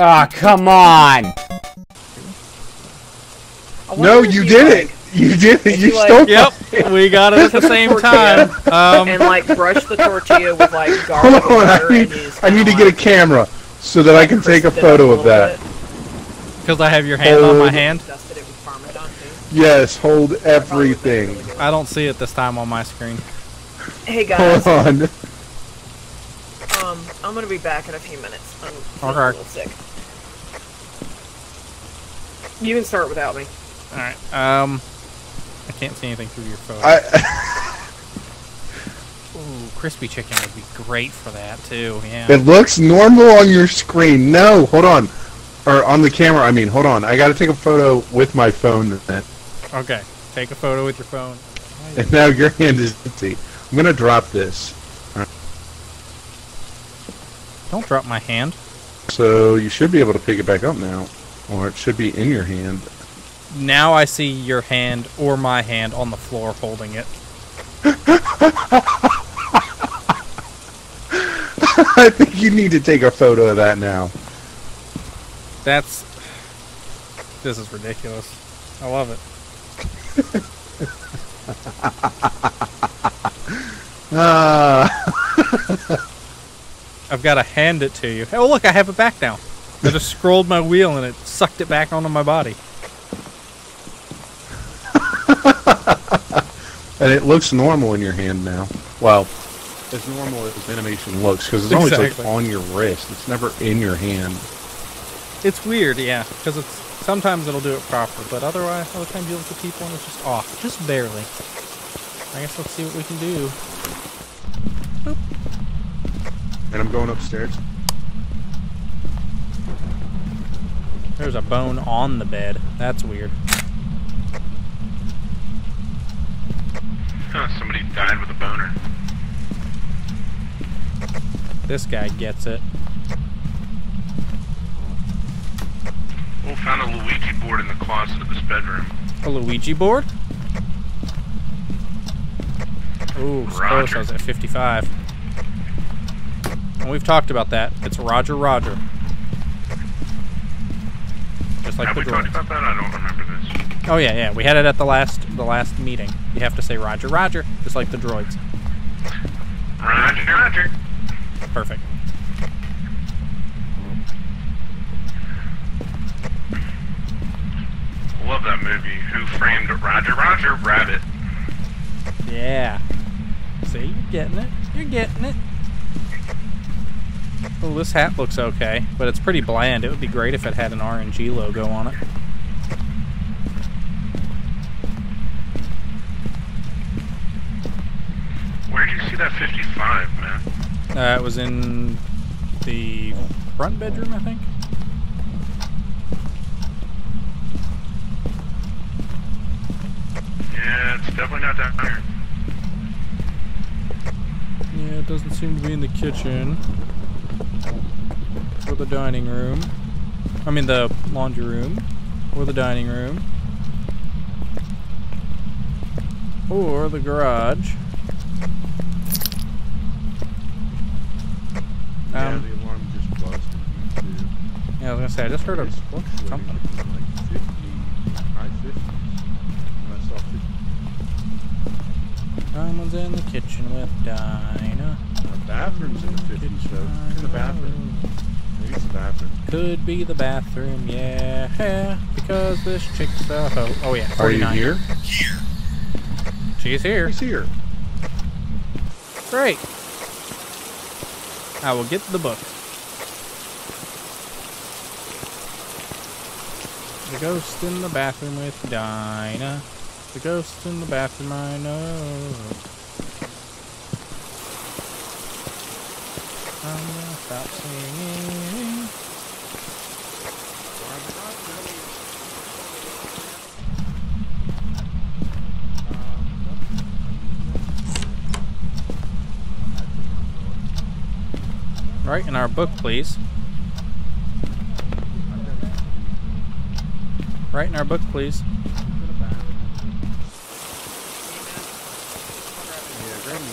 Ah, oh, come on! No, you did it! You did it! You stole Yep, we got it at the same time. And like brush the tortilla with like garlic butter. I need to get a camera so that I can take a photo of that. Because I have your hand on my hand? Yes, hold everything. I don't see it this time on my screen. Hey guys. Hold on. I'm gonna be back in a few minutes. I'm a little sick. You can start without me. Alright, I can't see anything through your phone. Ooh, crispy chicken would be great for that, too, yeah. It looks normal on your screen. No, hold on. Or on the camera, I mean, hold on. I gotta take a photo with my phone then. Okay, take a photo with your phone. And now your hand is empty. I'm gonna drop this. Right. Don't drop my hand. So, you should be able to pick it back up now. Or it should be in your hand. Now I see your hand or my hand on the floor holding it. I think you need to take a photo of that now. That's... This is ridiculous. I love it. I've got to hand it to you. Oh look, I have it back now. I just scrolled my wheel and it sucked it back onto my body. And it looks normal in your hand now. Well, as normal as this animation looks, because it's always like on your wrist. It's never in your hand. It's weird, yeah, because it's sometimes it'll do it proper, but otherwise, other times you look at people and it's just off, just barely. I guess let's see what we can do. Boop. And I'm going upstairs. There's a bone on the bed. That's weird. Huh, somebody died with a boner. This guy gets it. We found a Luigi board in the closet of this bedroom. A Luigi board? Ooh, close. I was at 55. And we've talked about that. It's Roger Roger. Just like the drawings. Have we talked about that? I don't remember this. Oh yeah, yeah. We had it at the last meeting. You have to say Roger, Roger, just like the droids. Roger, Roger. Perfect. Love that movie. Who Framed Roger, Roger Rabbit? Yeah. See, you're getting it. You're getting it. Oh, this hat looks okay, but it's pretty bland. It would be great if it had an RNG logo on it. Where did you see that 55, man? It was in the front bedroom, I think. Yeah, it's definitely not down here. Yeah, it doesn't seem to be in the kitchen. Or the dining room. I mean the laundry room. Or the dining room. Or the garage. Yeah, the alarm just buzzed. Yeah, I was gonna say, I just heard a something. Like 50, high 50s. Diamond's in the kitchen with Dinah. The bathroom's in the 50s, folks. In the bathroom. Maybe it's the bathroom. Could be the bathroom, yeah. Because this chick's a hoe. Oh, yeah. 49. Are you here? She's here. She's here. Great. I will get the book. The ghost in the bathroom with Dinah. The ghost in the bathroom, I know. I'm gonna stop singing. Right, in our book, please. Right, in our book, please.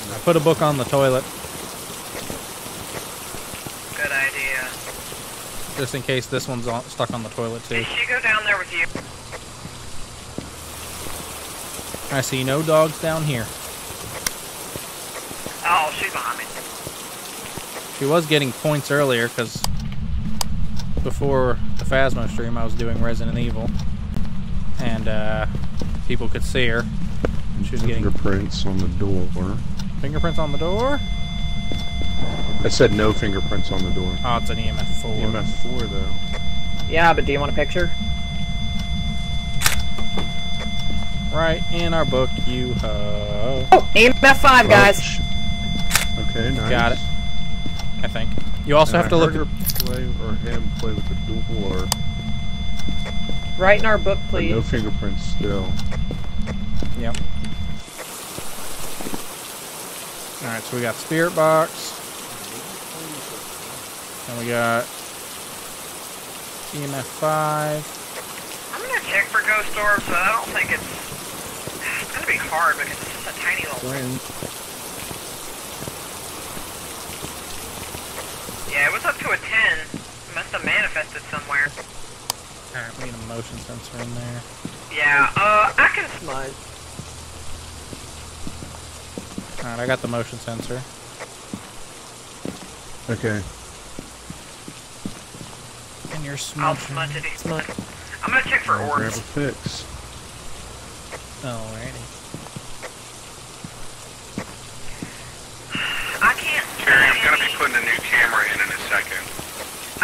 I put a book on the toilet. Good idea. just in case this one's stuck on the toilet too. Did she go down there with you? I see no dogs down here. Oh, she's behind me. She was getting points earlier because before the Phasmo stream I was doing Resident Evil and people could see her. She was getting fingerprints on the door. Fingerprints on the door? I said no fingerprints on the door. Oh, it's an EMF 4. EMF 4 though. Yeah, but do you want a picture? Right in our book, you ho. Oh, EMF 5, guys. Okay, nice. Got it. I think. You also have to look at play or him play with the dual or. Right in our book, please. No fingerprints still. Yep. All right, so we got Spirit Box. And we got EMF 5. I'm gonna check for ghost orbs, but I don't think it's gonna be hard because it's just a tiny little thing. Yeah, it was up to a 10. It must have manifested somewhere. Alright, we need a motion sensor in there. Yeah, I can slide. Alright, I got the motion sensor. Okay. And you're smudging. I'll smudge it. I'm gonna check for orbs. Grab a fix. Alrighty. I can't. Terry, I'm gonna be putting a new camera in a second.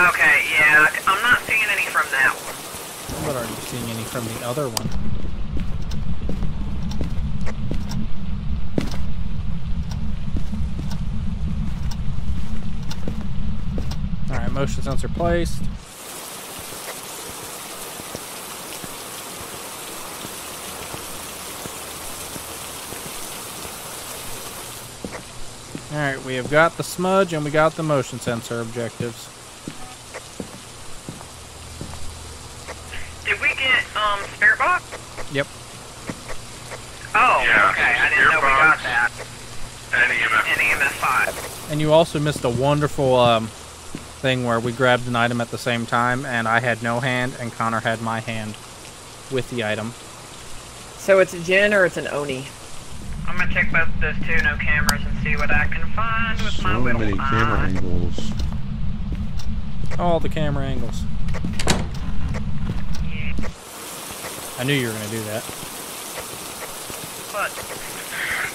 Okay, yeah, I'm not seeing any from that one. But are you seeing any from the other one? Alright, motion sensor placed. Alright, we have got the smudge and we got the motion sensor objectives. Did we get, Spirit Box? Yep. Oh, yeah, okay, I didn't know we got that. And EMF 5. And you also missed a wonderful, thing where we grabbed an item at the same time and I had no hand and Connor had my hand with the item. So it's a Jinn or it's an Oni? I'm gonna check both of those two no cameras and see what I can find with so my little eye. So many camera angles. All the camera angles. Yeah. I knew you were gonna do that. But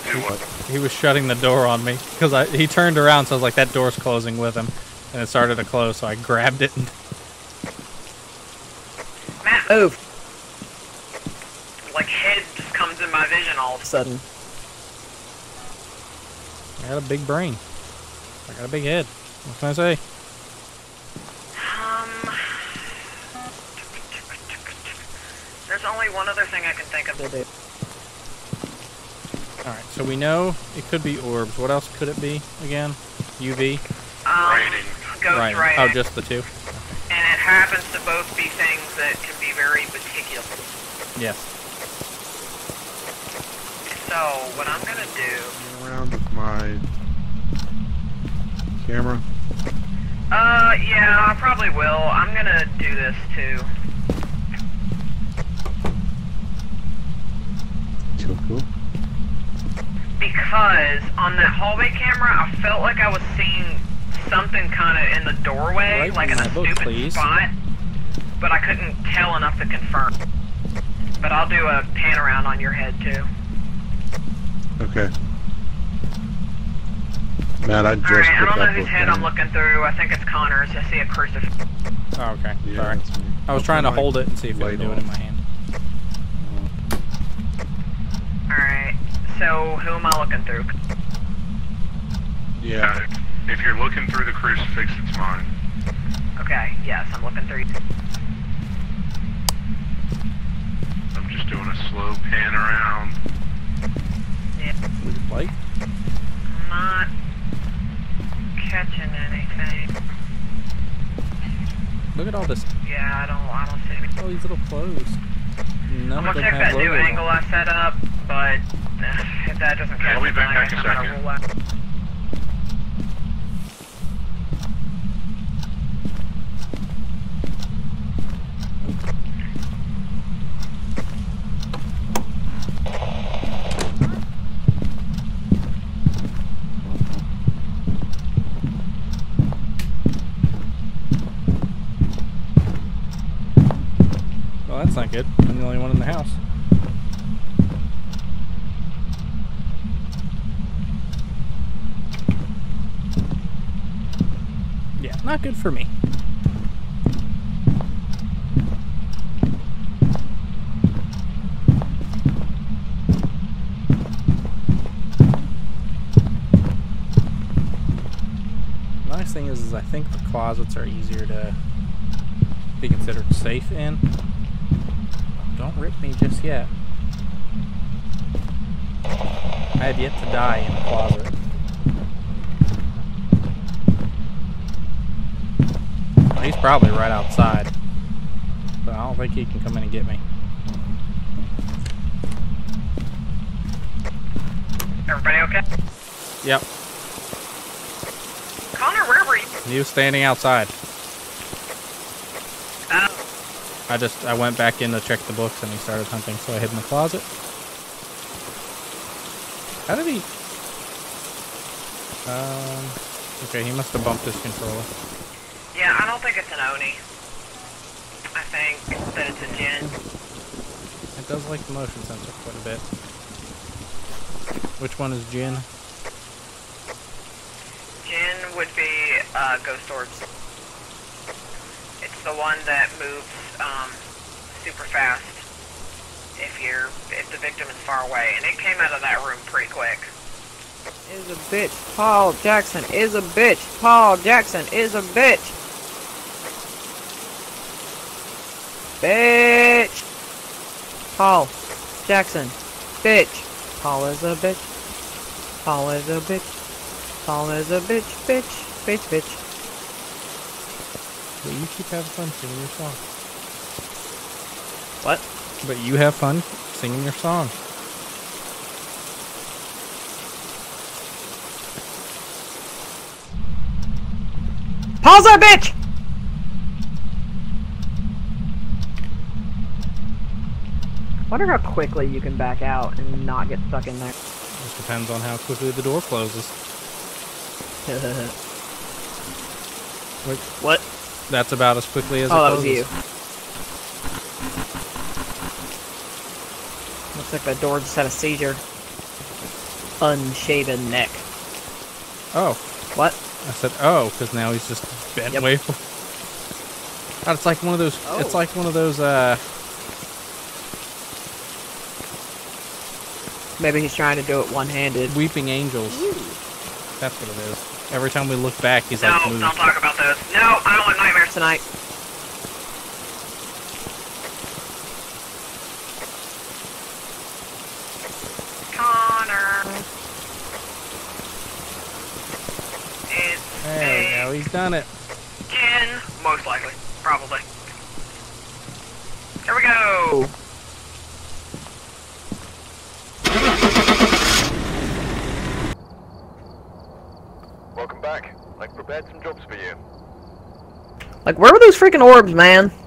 do what? He was shutting the door on me because he turned around so I was like, that door's closing with him. And it started to close, so I grabbed it and... Matt, move! Like, head just comes in my vision all of a sudden. I got a big brain. I got a big head. What can I say? There's only one other thing I can think of. Alright, so we know it could be orbs. What else could it be, again? UV? Ghost writing. Oh, just the two. And it happens to both be things that can be very meticulous. Yes. So, what I'm gonna do... I'm around with my... camera. Yeah, I probably will. I'm gonna do this, too. So cool. Because, on that hallway camera, I felt like I was seeing... something kind of in the doorway, right, like in a stupid spot, but I couldn't tell enough to confirm. But I'll do a pan around on your head too. Okay. Matt, I just. Alright, I don't know whose head I'm looking through. I think it's Connor's. I see a crucifix. Oh, okay. Yeah, sorry. I was trying to hold it and see if it would do it in my hand. Alright, so who am I looking through? Yeah. If you're looking through the crucifix, it's mine. Okay, yes, I'm looking through. I'm just doing a slow pan around. Yeah. Would you like? I'm not catching anything. Look at all this. Yeah, I don't see anything. All these little clothes. None I'm gonna check that new angle I set up, but if that doesn't catch anything, I'm gonna roll out. that's not good. I'm the only one in the house. Yeah, not good for me. Nice thing is I think the closets are easier to be considered safe in. Don't rip me just yet. I have yet to die in the closet. Well, he's probably right outside, but I don't think he can come in and get me. Everybody okay? Yep. Connor, where were you? He was standing outside. I went back in to check the books and he started hunting, so I hid in the closet. How did he... okay, he must have bumped his controller. Yeah, I don't think it's an Oni. I think that it's a Jinn. It does like the motion sensor quite a bit. Which one is Jinn? Jinn would be Ghost Orbs. It's the one that moves super fast if the victim is far away, and it came out of that room pretty quick. Is a bitch. Paul Jackson is a bitch. Paul Jackson is a bitch. Bitch. Paul Jackson. Bitch. Paul is a bitch. Paul is a bitch. Paul is a bitch. Bitch. Bitch. Bitch. But you keep having fun singing your song. What? But you have fun singing your song. Pause our bitch! I wonder how quickly you can back out and not get stuck in there. It depends on how quickly the door closes. Wait, what? That's about as quickly as it closes. Oh, that was you. Looks like that door just had a seizure. Unshaven neck. Oh. What? I said oh, because now he's just bent way forward. God, it's like one of those. Oh. It's like one of those. Maybe he's trying to do it one-handed. Weeping Angels. Ooh. That's what it is. Every time we look back, he's like, no, don't talk about those. No, I don't want nightmares tonight. Connor. It's there we go, he's done it. Jinn, most likely. Probably. Here we go! Like, where were those freaking orbs, man?